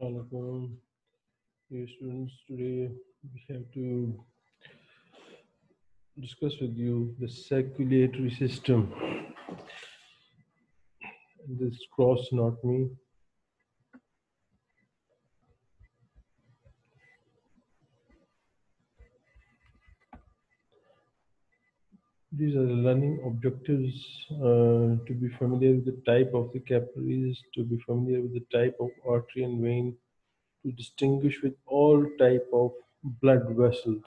Assalamualaikum, dear students. Today we have to discuss with you the circulatory system. This cross, not me. These are the learning objectives, to be familiar with the type of the capillaries, to be familiar with the type of artery and vein, to distinguish with all type of blood vessels.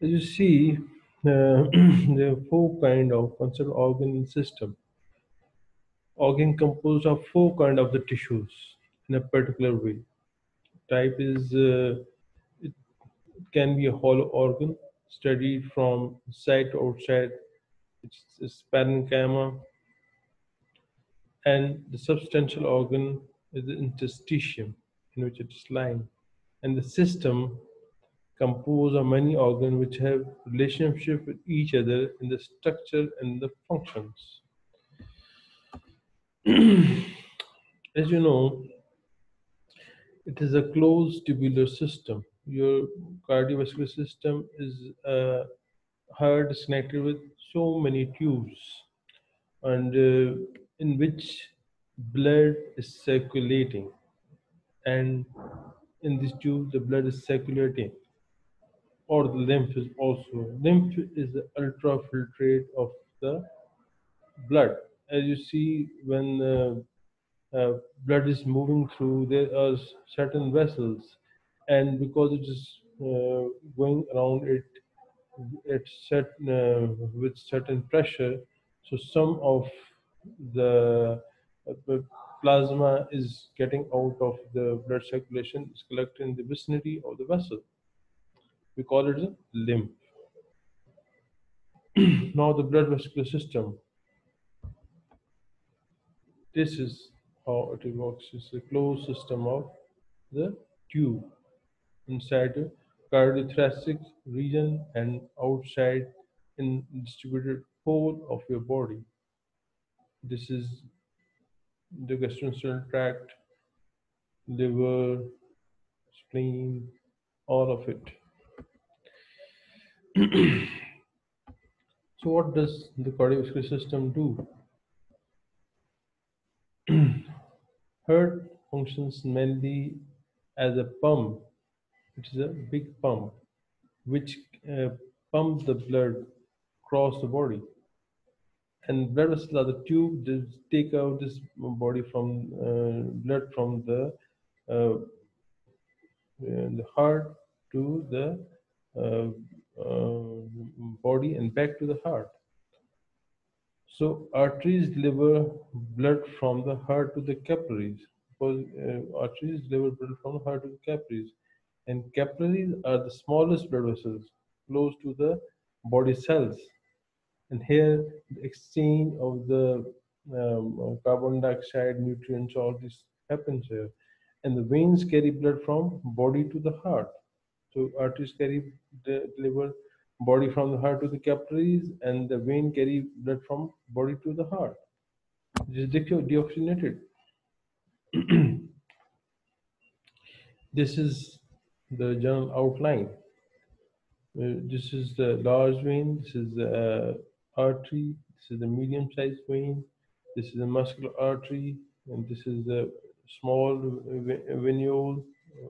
As you see, there are four kind of concept organ system. Organ composed of four kind of the tissues in a particular way. Type is, it can be a hollow organ, studied from side to outside, it's parenchyma, and the substantial organ is the interstitium in which it is lying, and the system composed of many organs which have relationship with each other in the structure and the functions. As you know, it is a closed tubular system. Your cardiovascular system is heart is connected with so many tubes, and in which blood is circulating, and in this tube the blood is circulating, or the lymph is also. Lymph is the ultrafiltrate of the blood. As you see, when blood is moving through, there are certain vessels, and because it is going around it with certain pressure, so some of the plasma is getting out of the blood circulation, is collected in the vicinity of the vessel. We call it a lymph. Now the blood vascular system. This is how it works. It's a closed system of the tube. Inside the cardiothoracic region and outside in distributed whole of your body. This is the gastrointestinal tract, liver, spleen, all of it. So what does the cardiovascular system do? Heart functions mainly as a pump. It is a big pump which pumps the blood across the body, and blood vessels are the tube that take out this body from blood from the heart to the body and back to the heart. So arteries deliver blood from the heart to the capillaries, because arteries deliver blood from the heart to the capillaries. And capillaries are the smallest blood vessels close to the body cells, and here the exchange of the carbon dioxide, nutrients, all this happens here. And the veins carry blood from body to the heart. So arteries deliver body from the heart to the capillaries, and the vein carry blood from body to the heart. It is deoxygenated. This is the general outline. This is the large vein, this is the artery, this is the medium sized vein, this is the muscular artery, and this is the small venule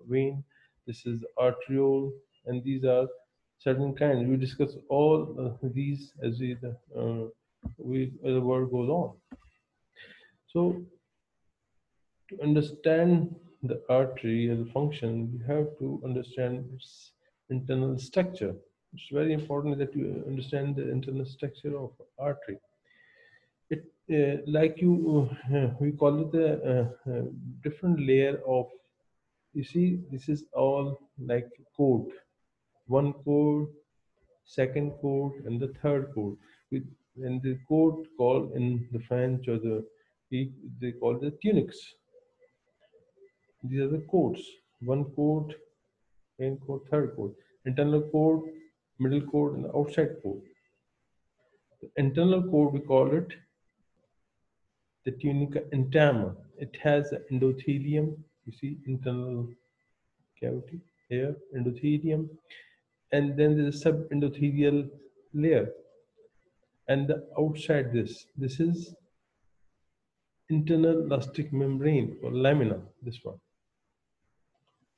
vein, this is the arteriole, and these are certain kinds. We discuss all these as the world goes on. So to understand the artery as a function, you have to understand its internal structure. It's very important that you understand the internal structure of artery. It we call it the different layer of. You see, this is all like coat. One coat, second coat, and the third coat. And the coat called in the French or they call the tunics. These are the coats: one coat, second coat, third coat. Internal coat, middle coat, and the outside coat. The internal coat, we call it the tunica intima. It has an endothelium, You see internal cavity here, endothelium, and then there's a subendothelial layer. And the outside this is internal elastic membrane or lamina, this one.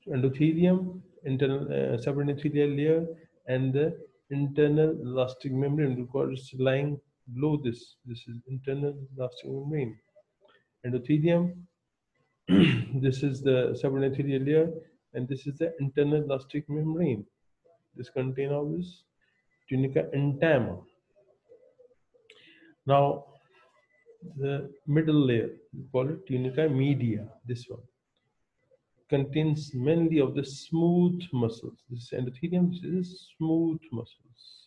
So endothelium, internal subendothelial layer, and the internal elastic membrane, because it's lying below this. This is internal elastic membrane. Endothelium, this is the subendothelial layer, and this is the internal elastic membrane. This contains all this tunica intima. Now, the middle layer, we call it tunica media, this one, contains mainly of the smooth muscles. This is endothelium, this is smooth muscles.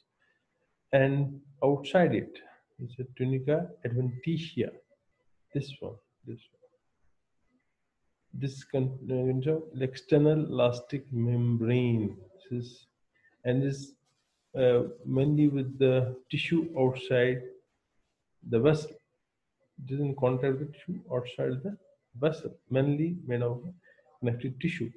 And outside it is the tunica adventitia, this one, this one. This contains external elastic membrane. This is, and this mainly with the tissue outside the vessel. It is in contact with tissue outside the vessel, mainly made of connective tissue.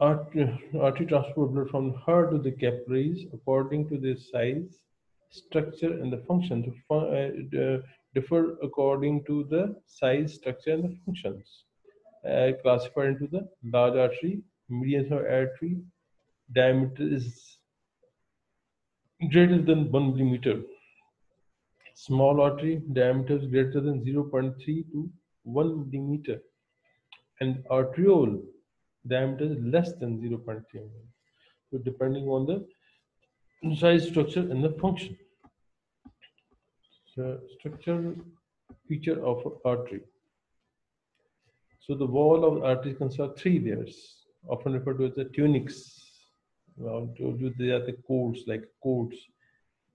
Artery transport blood from the heart to the capillaries according to their size, structure, and the function. Differ according to the size, structure, and the functions. Classified into the large artery, medium artery, diameter is greater than 1 millimeter. Small artery, diameter is greater than 0.3 to 1 millimeter. And arteriole, diameter is less than 0.3 mm. So depending on the size, structure, and the function. The structural feature of artery. So the wall of artery consists of 3 layers, often referred to as the tunics. Well, they are the coats, like coats.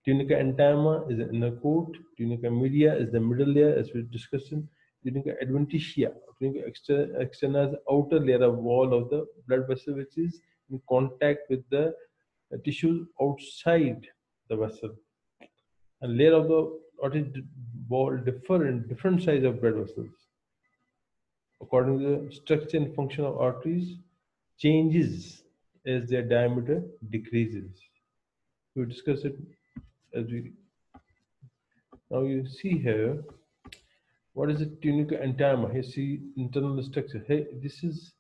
Tunica intima is the inner coat. Tunica media is the middle layer, as we discussed. Tunica adventitia, tunica externa, is the outer layer of wall of the blood vessel, which is in contact with the tissue outside the vessel. And layer of the artery wall differ in different size of blood vessels. According to the structure and function of arteries, changes as their diameter decreases. We discuss it as we. Now you see here, what is the tunica intima? Here see internal structure. Hey, this is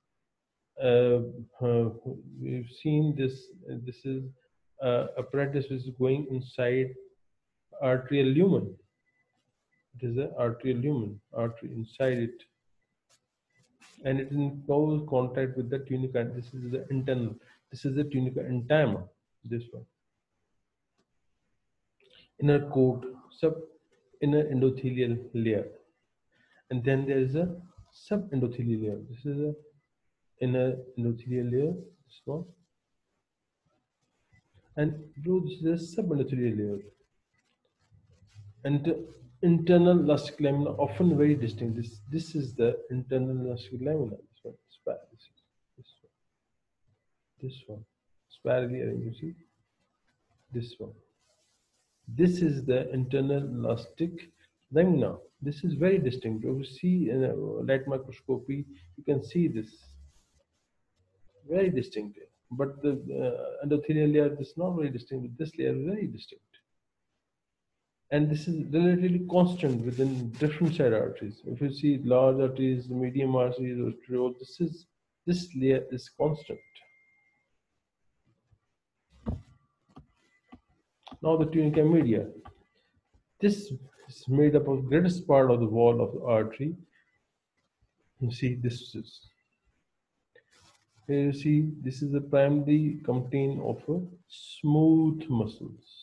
we've seen this. This is apparatus which is going inside arterial lumen. It is the arterial lumen, artery inside it, and it is in close contact with the tunica. This is the internal. This is the tunica intima. This one. Inner coat, sub inner endothelial layer, and then there is a subendothelial layer. This is the inner endothelial layer. This one, and below this is the subendothelial layer. And internal elastic lamina, often very distinct. This is the internal elastic lamina. This one, sparsely. This one, sparsely arranged. You see, this one. This is the internal elastic lamina. This is very distinct. You see in a light microscopy, you can see this. Very distinct. But the endothelial layer is not very distinct. This layer is very distinct. And this is relatively constant within different side arteries. If you see large arteries, medium arteries, or this layer is constant. Now the tunica media. This is made up of greatest part of the wall of the artery. You see this is. Here you see this is the primary contain of smooth muscles.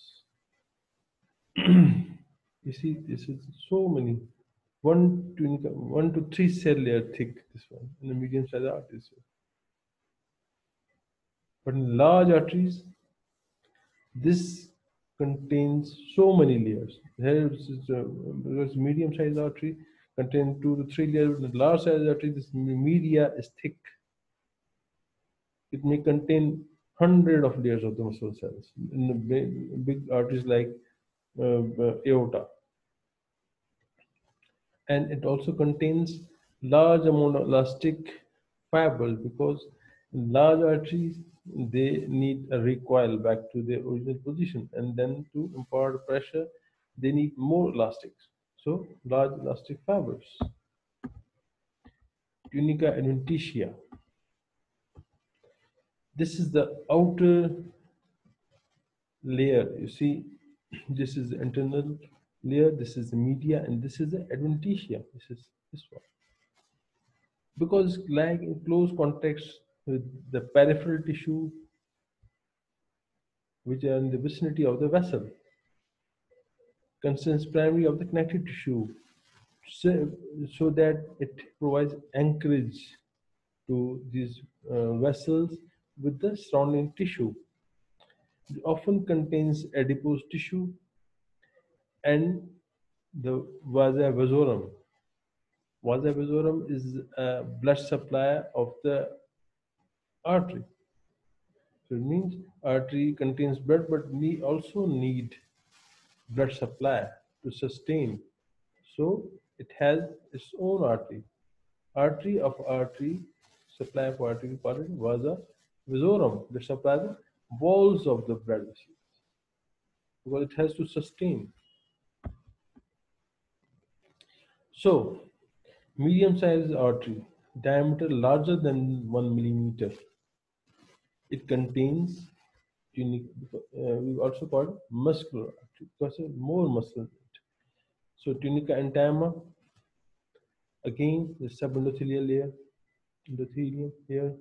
You see, this is so many 1 to 3 cell layer thick. This one in the medium size arteries, but in large arteries, this contains so many layers. Here, this is because medium size artery contains 2 to 3 layers. In the large size artery, this media is thick. It may contain 100 of layers of the muscle cells. In the big arteries like aorta, and it also contains large amount of elastic fibers, because large arteries, they need a recoil back to their original position, and then to impart pressure they need more elastics, so large elastic fibers. Tunica adventitia. This is the outer layer. You see, this is the internal layer, this is the media, and this is the adventitia. This is this one, because like in close contact with the peripheral tissue which are in the vicinity of the vessel, concerns primary of the connective tissue, so that it provides anchorage to these vessels with the surrounding tissue. It often contains adipose tissue and the vasa vasorum. Vasa vasorum is a blood supply of the artery. So it means artery contains blood, but we also need blood supply to sustain. So it has its own artery. Artery of artery, supply of artery, we call it vasa vasorum. That supplies the walls of the blood vessels, because it has to sustain. So medium-sized artery, diameter larger than 1 millimeter. It contains unique, we also call it muscular artery, because it's more muscle. So tunica intima, again the subendothelial layer, endothelium here,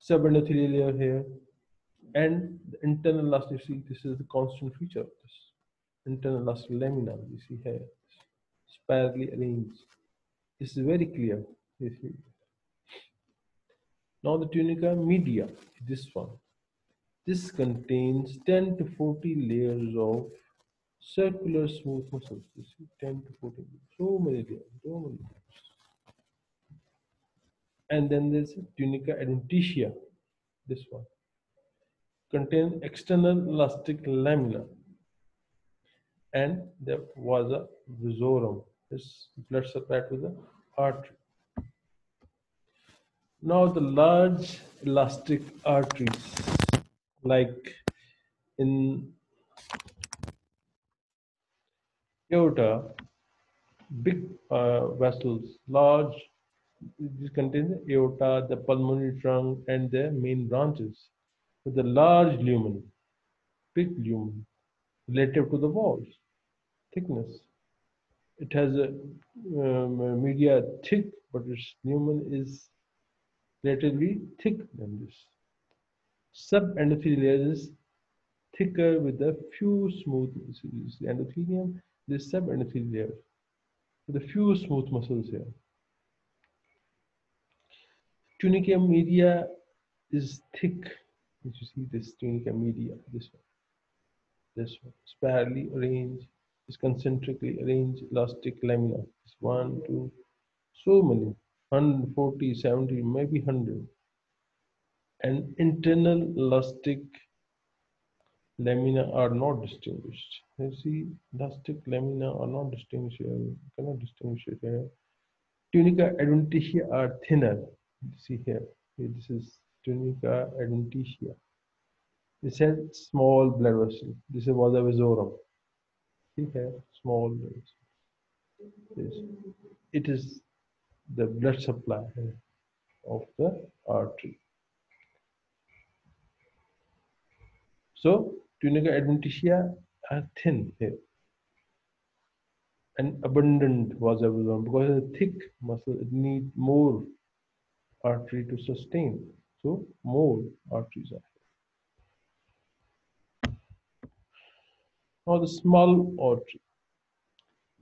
subendothelial layer here, and the internal elastic. See, this is the constant feature of this internal elastic lamina. You see here, spirally arranged. This is very clear. You see. Now the tunica media, this one. This contains 10 to 40 layers of circular smooth muscles. You see, 10 to 40. So many layers, so many layers. And then there's tunica adventitia, this one. Contains external elastic lamina and the vasa vasorum. This blood supply to the artery. Now the large elastic arteries, like in aorta, big vessels, large, this contains the aorta, the pulmonary trunk, and the main branches, with the large lumen, big lumen, relative to the walls, thickness. It has a media thick, but its lumen is relatively thick than this. Subendothelial layer is thicker with a few smooth muscles. The endothelium, this subendothelial layer, with a few smooth muscles here. Tunica media is thick. If you see this tunica media, this one, spirally arranged, is concentrically arranged elastic lamina. It's 1, 2, so many. 140, 70, maybe 100. And internal elastic lamina are not distinguished. You see, elastic lamina are not distinguished here. You cannot distinguish it here. Tunica adventitia are thinner. You see here. This is tunica adventitia. This has small blood vessel. This is vasa vasorum. See here, small blood vessel. It is the blood supply of the artery. So tunica adventitia are thin here and abundant vasa vasorum, because it's a thick muscle, it needs more artery to sustain, so more arteries are here. Now the small artery,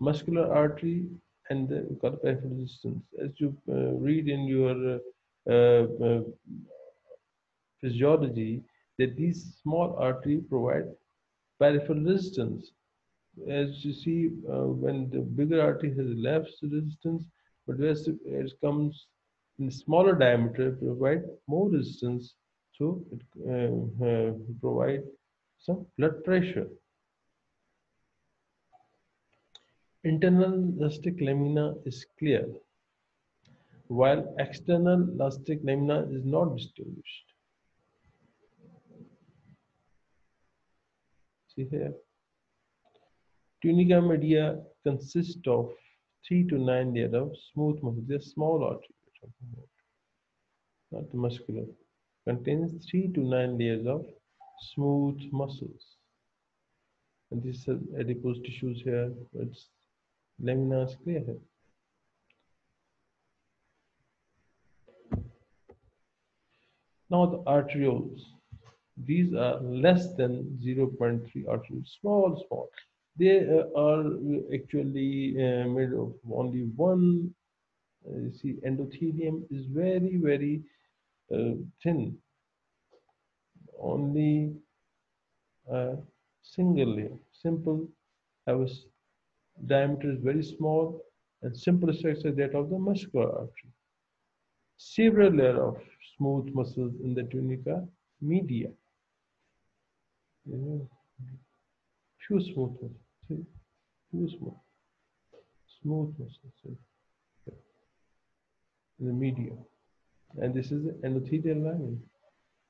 muscular artery, and the peripheral resistance. As you read in your physiology, that these small arteries provide peripheral resistance. As you see, when the bigger artery has less resistance, but as it comes in smaller diameter, provide more resistance, so it provide some blood pressure. Internal elastic lamina is clear, while external elastic lamina is not distinguished. See here. Tunica media consists of 3 to 9 layers of smooth muscle. They are small arteries, not the muscular. Contains 3 to 9 layers of smooth muscles. And this is adipose tissues here, but lamina is clear here. Now the arterioles. These are less than 0.3 arterioles, small. They are actually made of only one. You see, endothelium is very, very thin. Only single layer, simple. Diameter is very small, and simple structure that of the muscular artery. Several layers of smooth muscles in the tunica media. Few smooth muscles. See? Few smooth muscles. See? In the media. And this is the endothelial lining,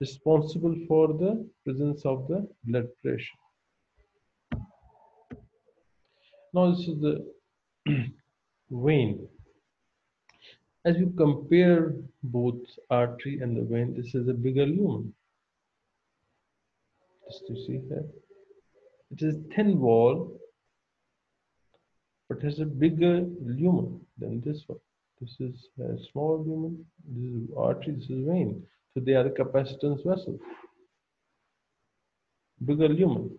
responsible for the presence of the blood pressure. Now this is the vein. As you compare both artery and the vein, this is a bigger lumen. Just to see here. It is a thin wall, but has a bigger lumen than this one. This is a small lumen, this is artery, this is vein. So they are capacitance vessels. Bigger lumen.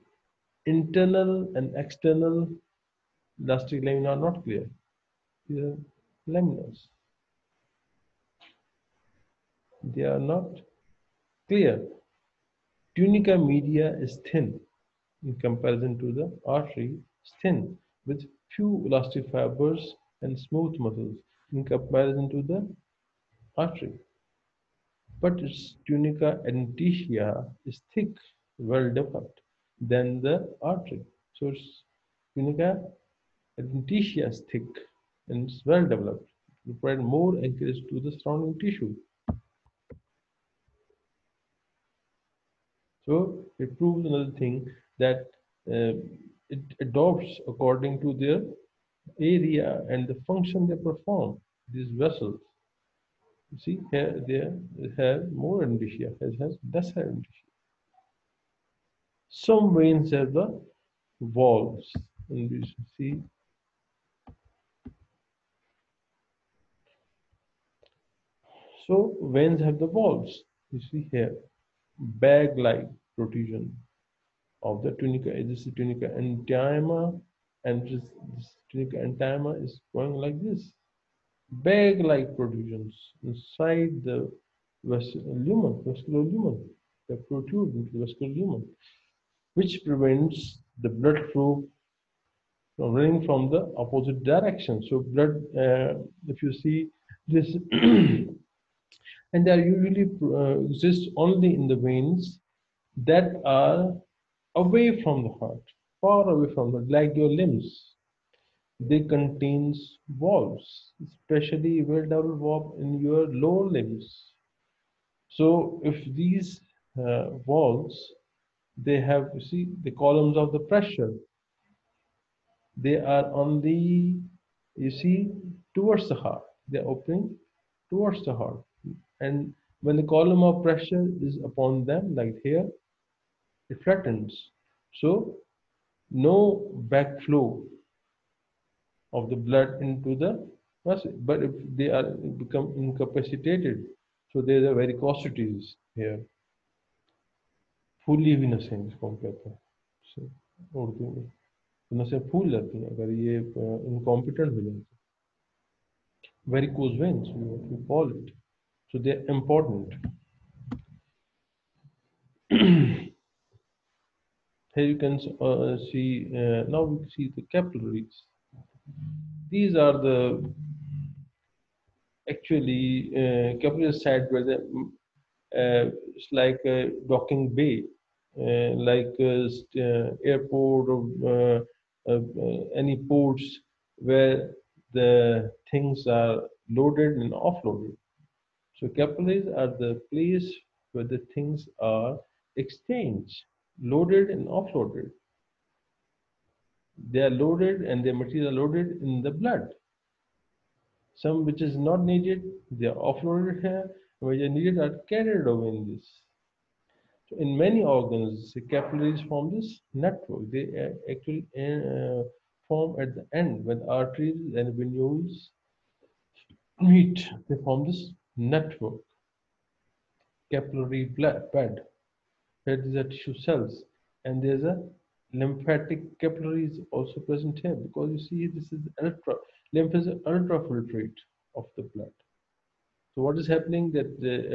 Internal and external elastic lamina are not clear. These are laminas. They are not clear. Tunica media is thin in comparison to the artery, is thin with few elastic fibers and smooth muscles in comparison to the artery. But its tunica adventitia is thick, well developed than the artery. So its tunica adventitia is thick and it's well developed, required more anchorage to the surrounding tissue. So it proves another thing that it adopts according to their area and the function they perform. These vessels, you see here, they have more adventitia, it has lesser adventitia. Some veins have the valves, and you see. So veins have the valves. You see here, bag-like protrusion of the tunica. This is the tunica intima, and this tunica intima is going like this, bag-like protrusions inside the vascular lumen. They protrude into the vascular lumen, which prevents the blood flow from running from the opposite direction. So blood, if you see this. And they are usually exist only in the veins that are away from the heart, far away from the heart, like your limbs. They contain valves, especially well-developed valve in your lower limbs. So if these valves, they have, you see, the columns of the pressure. They are on the, you see, towards the heart. They are opening towards the heart. And when the column of pressure is upon them, like here, it flattens. So, no backflow of the blood into the vessel. But if they are become incapacitated, so there is a varicosities here. Fully venous is called. So, Urdu mein se phool jati hai agar ye incompetent ho jaye. Varicose veins, we call it. So they are important. Here you can see, now we see the capillaries. These are the, actually, capillary site where the, it's like a docking bay, like airport or any ports. where the things are loaded and offloaded. So capillaries are the place where the things are exchanged, loaded and offloaded. They are loaded and their material are loaded in the blood. Some which is not needed, they are offloaded here, which are needed are carried away in this. So in many organs, the capillaries form this network. They actually form at the end when arteries and venules meet. They form this network, capillary bed. Here these are tissue cells, and there's a lymphatic capillaries also present here, because you see this is lymph is an ultrafiltrate of the blood. So what is happening that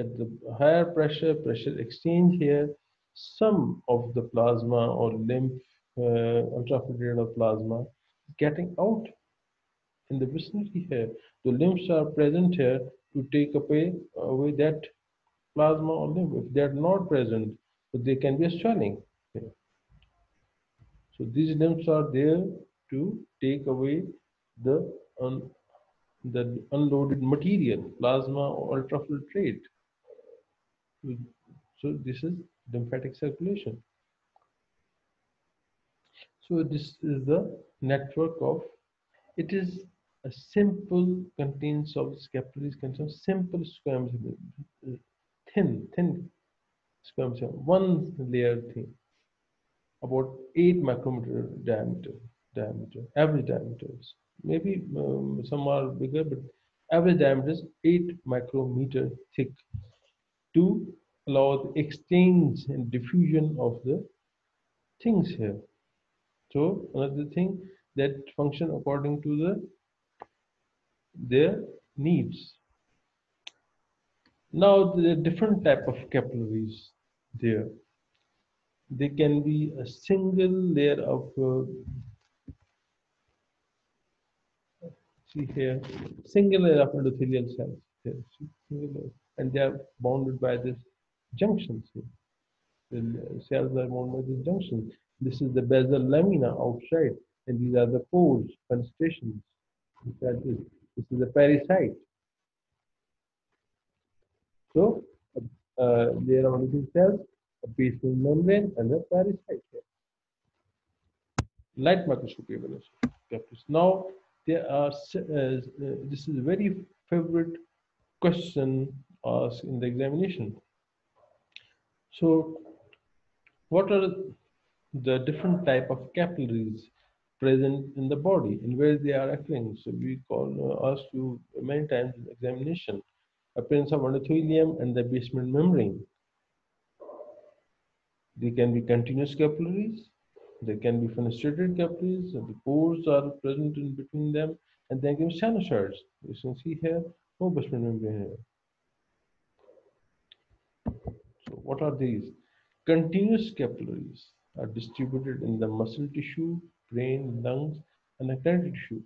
at the higher pressure exchange here, some of the plasma or lymph, ultrafiltrate of plasma is getting out in the vicinity here. The lymphs are present here to take away that plasma or lymph. If they are not present, but they can be a swelling. Okay. So these lymphs are there to take away the unloaded material, plasma or ultrafiltrate. So this is lymphatic circulation. So this is the network of, it is a simple, contains of capillaries, contains simple squams, thin squams, one layer thin, about 8 micrometer diameter, average diameters. Maybe some are bigger, but average diameter is 8 micrometer thick to allow the exchange and diffusion of the things here. So another thing that function according to their needs. Now the different type of capillaries there. They can be a single layer of see here, single layer of endothelial cells here, and they are bounded by this junctions here. The cells are bound by this junction. This is the basal lamina outside, and these are the pores, fenestrations. This is the pericyte. So, layer of endothelial cells, a basal membrane, and the pericyte here. Light microscope capillaries. Now, there are this is a very favorite question asked in the examination. So, what are the different type of capillaries present in the body and where they are occurring? So we ask you many times in the examination, appearance of endothelium and the basement membrane. They can be continuous capillaries. They can be fenestrated capillaries, and the pores are present in between them, and they give sinusoids. You can see here, no basement membrane here. So what are these? Continuous capillaries are distributed in the muscle tissue, brain, lungs, and the connective tissue.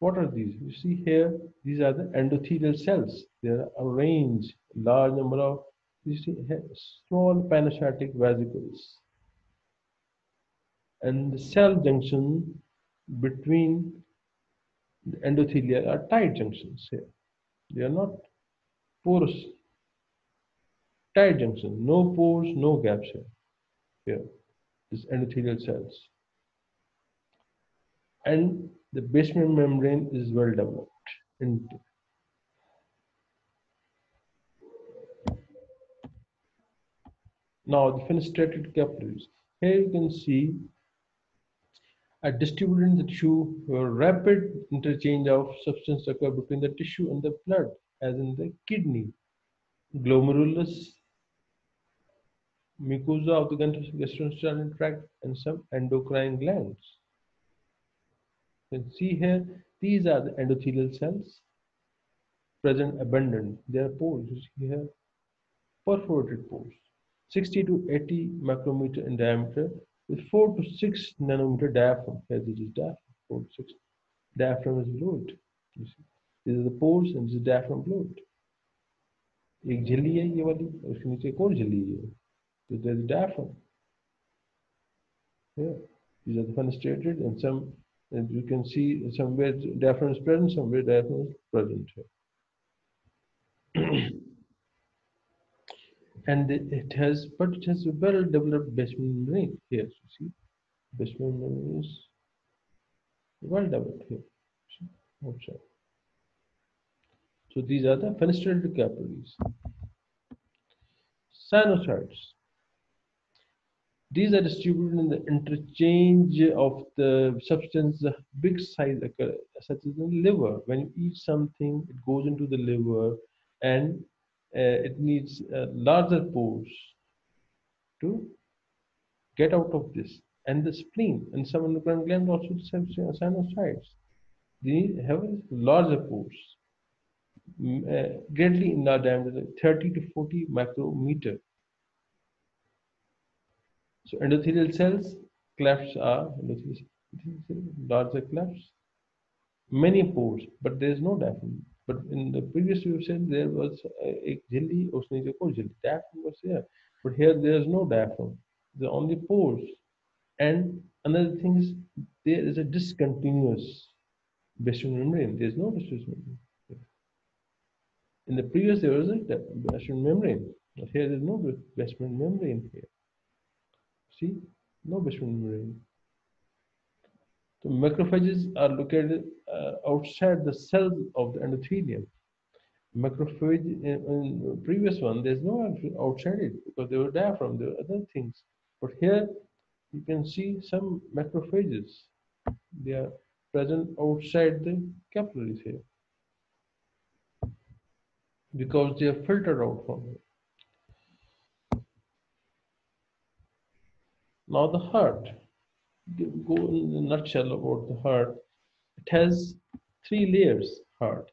What are these? You see here, these are the endothelial cells. They are arranged, large number of, you see here, small panocytic vesicles. And the cell junction between the endothelial are tight junctions here. They are not porous. Tight junction, no pores, no gaps here. Here, this endothelial cells. And the basement membrane is well developed. Now the fenestrated capillaries. Here you can see are distributed in the tissue where rapid interchange of substance occur between the tissue and the blood, as in the kidney, glomerulus, mucosa of the gastrointestinal tract, and some endocrine glands. You can see here, these are the endothelial cells present abundant. They are pores, you see here, perforated pores, 60 to 80 micrometer in diameter with 4 to 6 nanometer diaphragm. Here this is diaphragm, 4 to 6. Diaphragm is below it. You see, these are the pores and this is diaphragm below it. एक झिल्ली है ये वाली, उसके नीचे एक और झिल्ली है, तो there is diaphragm. These are the fenestrated and some And you can see somewhere diaphragm is present, somewhere diaphragm is present here. And it has a well-developed basement membrane here. So see, basement membrane is well-developed here. See, outside. So these are the fenestrated capillaries. Sinusoids. These are distributed in the interchange of the substance. The big size occur, such as the liver. When you eat something, it goes into the liver, and it needs larger pores to get out of this. And the spleen and some endocrine glands also have sinusoids. They have larger pores, greatly in large diameter, 30 to 40 micrometer. So endothelial cells, clefts are larger clefts, many pores, but there is no diaphragm. But in the previous you said there was a jelly, diaphragm was there, but here there is no diaphragm. There are only pores. And another thing is there is a discontinuous basement membrane. There is no basement membrane. In the previous there was a basement membrane, but here there is no basement membrane here. See, no basement membrane. The macrophages are located outside the cell of the endothelium. Macrophage in previous one there's no outside it because there were diaphragm, there were other things. But here you can see some macrophages. They are present outside the capillaries here, because they are filtered out from it. Now the heart. Go in a nutshell about the heart. It has three layers. Heart.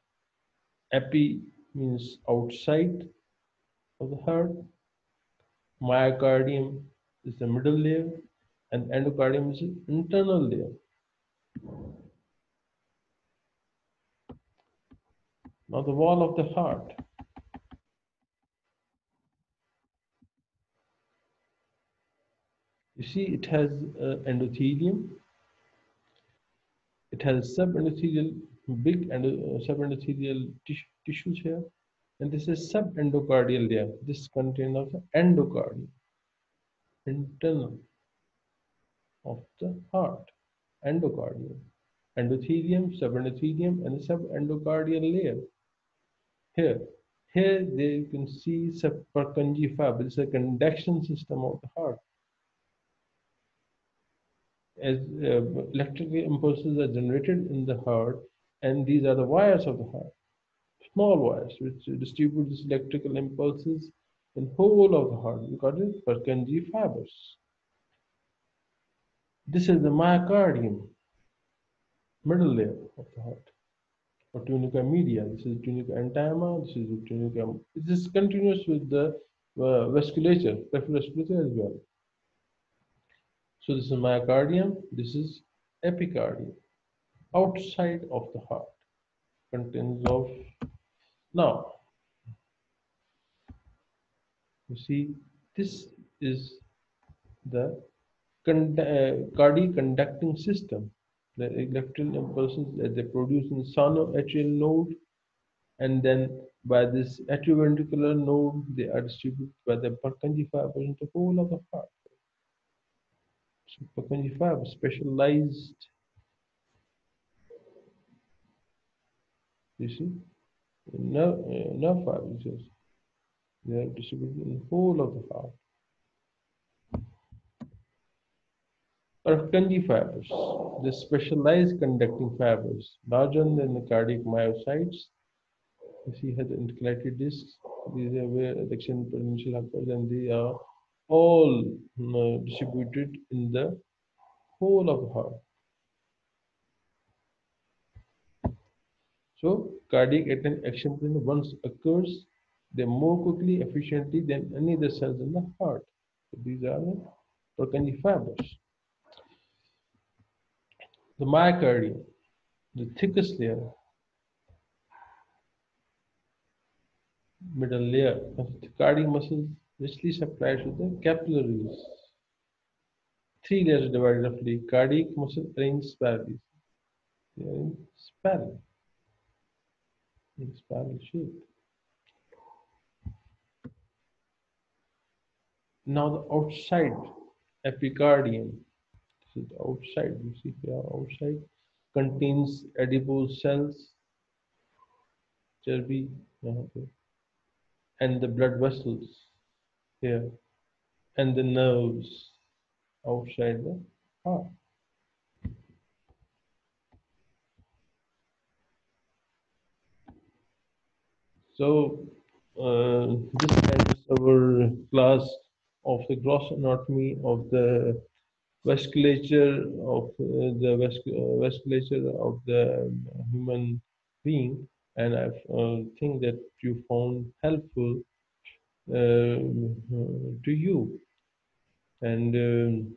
Epi means outside of the heart. Myocardium is the middle layer, and endocardium is the internal layer. Now the wall of the heart. You see, it has endothelium. It has subendothelial, big subendothelial tissues here, and this is subendocardial layer. This contains of the endocardium, internal of the heart, endocardium, endothelium, subendothelium, and the subendocardial layer. Here there you can see Purkinje fibers. It's a conduction system of the heart. As electrical impulses are generated in the heart, and these are the wires of the heart, small wires which distribute these electrical impulses in whole of the heart. We call it Purkinje fibers. This is the myocardium, middle layer of the heart, or tunica media. This is tunica intima. This is the tunica. This is continuous with the vasculature, peripheral vasculature as well. So this is myocardium, this is epicardium, outside of the heart, contains of. Now, you see, this is the cardiac conducting system. The electrical impulses that they produce in sino-atrial node, and then by this atrioventricular node, they are distributed by the Purkinje fibers into the whole of the heart. So Purkinje fibers, specialized. You see, nerve fibers. They are distributed in the whole of the heart. Purkinje fibers, the specialized conducting fibers, larger than the cardiac myocytes. You see, has the intercalated discs. These are where action potential occurs, and they are all distributed in the whole of the heart. So cardiac action potential once occurs, they more quickly, efficiently than any other cells in the heart. So these are the Purkinje fibers. The myocardium, the thickest layer, middle layer of the cardiac muscles, richly supplied with the capillaries. Three layers divided roughly. Cardiac muscle arranged spirally. in spell, in spell sheet. Now the outside epicardium, this is the outside, you see here outside, contains adipose cells, chubby, and the blood vessels here, and the nerves outside the heart. So this ends our class of the gross anatomy of the vasculature of the human being, and I think that you found helpful to you, and